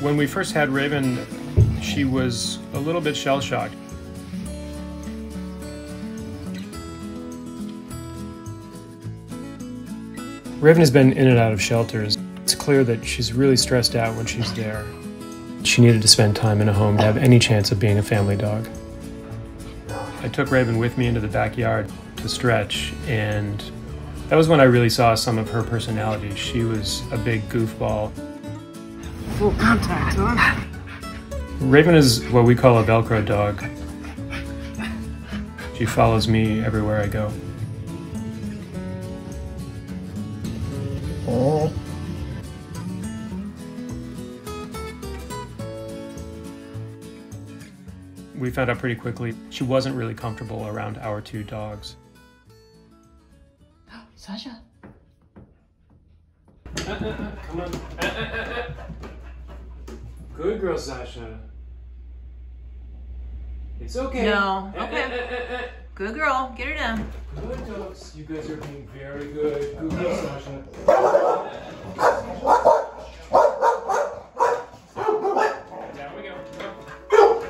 When we first had Raven, she was a little bit shell-shocked. Raven has been in and out of shelters. It's clear that she's really stressed out when she's there. She needed to spend time in a home to have any chance of being a family dog. I took Raven with me into the backyard to stretch, and that was when I really saw some of her personality. She was a big goofball. Full contact, huh? Raven is what we call a Velcro dog. She follows me everywhere I go. Oh. We found out pretty quickly she wasn't really comfortable around our two dogs. Sasha. Come on. Good girl, Sasha. It's okay. No. Okay. Good girl. Get her down. Good dogs. You guys are being very good. Good girl, Sasha. There we go.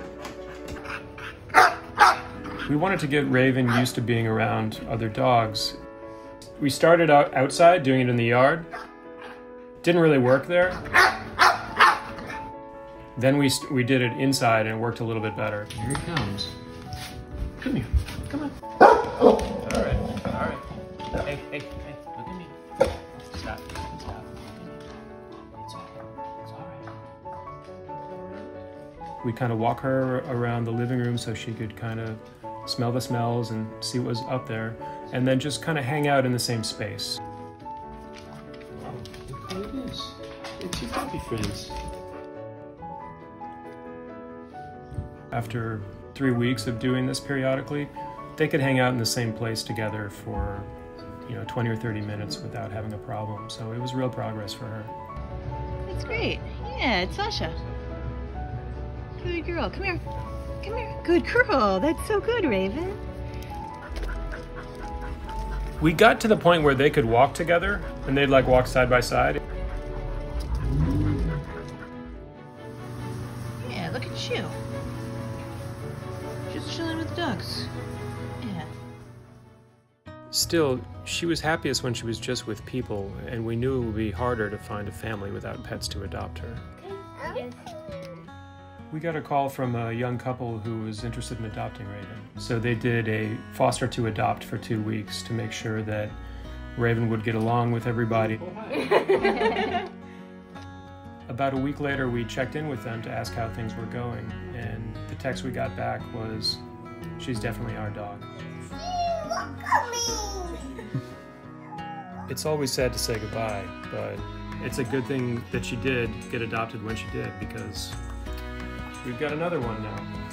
We wanted to get Raven used to being around other dogs. We started out outside, doing it in the yard. Didn't really work there. Then we did it inside, and it worked a little bit better. Here it comes. Come here. Come on. All right. All right. Hey, hey, hey. Look at me. Stop. Stop. It's okay. It's all right. We kind of walk her around the living room so she could kind of smell the smells and see what was up there, and then just kind of hang out in the same space. Wow, look how it is. It's your puppy friends. After 3 weeks of doing this periodically, they could hang out in the same place together for 20 or 30 minutes without having a problem. So it was real progress for her. That's great. Yeah, it's Sasha. Good girl. Come here. Come here. Good girl. That's so good, Raven. We got to the point where they could walk together, and they'd like walk side by side. Yeah, look at you. Just chilling with the ducks. Yeah. Still, she was happiest when she was just with people, and we knew it would be harder to find a family without pets to adopt her. Yes. We got a call from a young couple who was interested in adopting Raven. So they did a foster to adopt for 2 weeks to make sure that Raven would get along with everybody. About a week later, we checked in with them to ask how things were going, and the text we got back was, "She's definitely our dog." It's always sad to say goodbye, but it's a good thing that she did get adopted when she did, because we've got another one now.